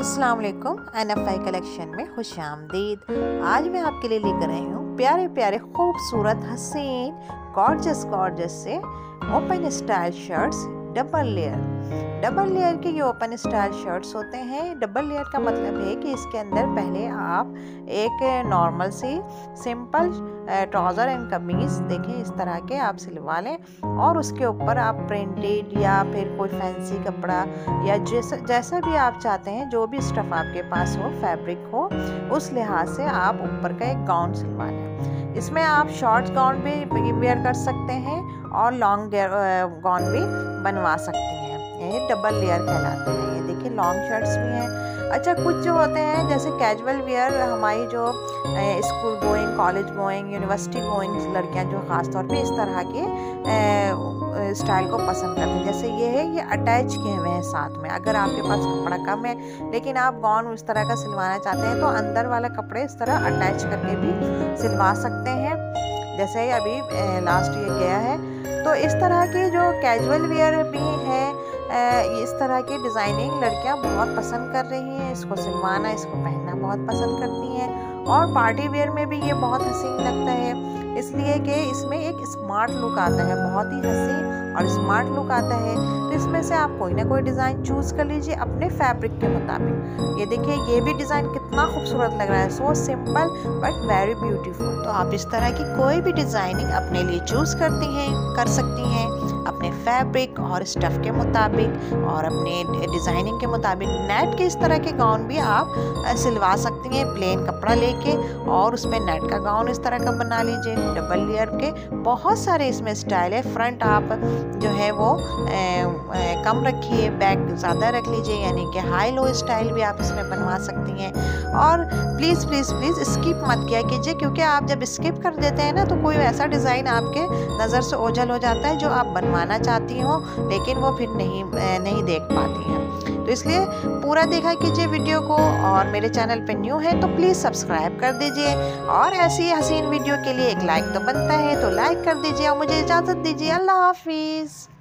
अस्सलाम वालेकुम। NFI collection में खुश आमदीद। आज मैं आपके लिए लेकर आई हूँ प्यारे प्यारे खूबसूरत हसीन गॉर्जस से open style shirts double layer के ये ओपन स्टाइल शर्ट्स होते हैं। डबल लेयर का मतलब है कि इसके अंदर पहले आप एक नॉर्मल सी सिंपल ट्राउज़र एंड कमीज़ देखें इस तरह के आप सिलवा लें और उसके ऊपर आप प्रिंटेड या फिर कोई फैंसी कपड़ा या जैसा भी आप चाहते हैं, जो भी स्टफ़ आपके पास हो, फैब्रिक हो, उस लिहाज से आप ऊपर का एक गाउन सिलवा लें। इसमें आप शॉर्ट गाउन भी वेयर कर सकते हैं और लॉन्ग गाउन भी बनवा सकते हैं। ये डबल लेयर कहलाते हैं। ये देखिए लॉन्ग शर्ट्स भी हैं। अच्छा, कुछ जो होते हैं जैसे कैजुअल वेयर, हमारी जो school going, college going, university going लड़कियां जो ख़ासतौर पे इस तरह के स्टाइल को पसंद करती हैं। जैसे ये है, ये अटैच किए हुए हैं साथ में। अगर आपके पास कपड़ा कम है लेकिन आप गाउन उस तरह का सिलवाना चाहते हैं तो अंदर वाला कपड़े इस तरह अटैच करके भी सिलवा सकते हैं। जैसे अभी लास्ट ईयर गया है तो इस तरह के जो कैजुअल वेयर भी हैं, इस तरह की डिज़ाइनिंग लड़कियां बहुत पसंद कर रही हैं। इसको सिलवाना, इसको पहनना बहुत पसंद करती हैं। और पार्टी वेयर में भी ये बहुत हसीन लगता है, इसलिए कि इसमें एक स्मार्ट लुक आता है, बहुत ही हसीन और स्मार्ट लुक आता है। तो इसमें से आप कोई ना कोई डिज़ाइन चूज़ कर लीजिए अपने फैब्रिक के मुताबिक। ये देखिए, ये भी डिज़ाइन कितना खूबसूरत लग रहा है। So simple but very beautiful. तो आप इस तरह की कोई भी डिज़ाइनिंग अपने लिए चूज़ करती हैं, कर सकती हैं अपने फैब्रिक और स्टफ़ के मुताबिक और अपने डिज़ाइनिंग के मुताबिक। नेट के इस तरह के गाउन भी आप सिलवा सकती हैं, प्लेन कपड़ा लेके और उसमें नेट का गाउन इस तरह का बना लीजिए। डबल लेयर के बहुत सारे इसमें स्टाइल है। फ्रंट आप जो है वो कम रखिए, बैक ज़्यादा रख लीजिए, यानी कि हाई लो स्टाइल भी आप इसमें बनवा सकती हैं। और प्लीज़ प्लीज़ प्लीज़ स्किप मत किया कीजिए, क्योंकि आप जब स्किप कर देते हैं ना तो कोई ऐसा डिज़ाइन आपके नज़र से ओझल हो जाता है जो आप बनवाना चाहती हूँ लेकिन वो फिर नहीं देख पाती हैं। तो इसलिए पूरा देखा कीजिए वीडियो को। और मेरे चैनल पे न्यू है तो प्लीज़ सब्सक्राइब कर दीजिए और ऐसी हसीन वीडियो के लिए एक लाइक तो बनता है, तो लाइक कर दीजिए और मुझे इजाज़त दीजिए। अल्लाह हाफिज़।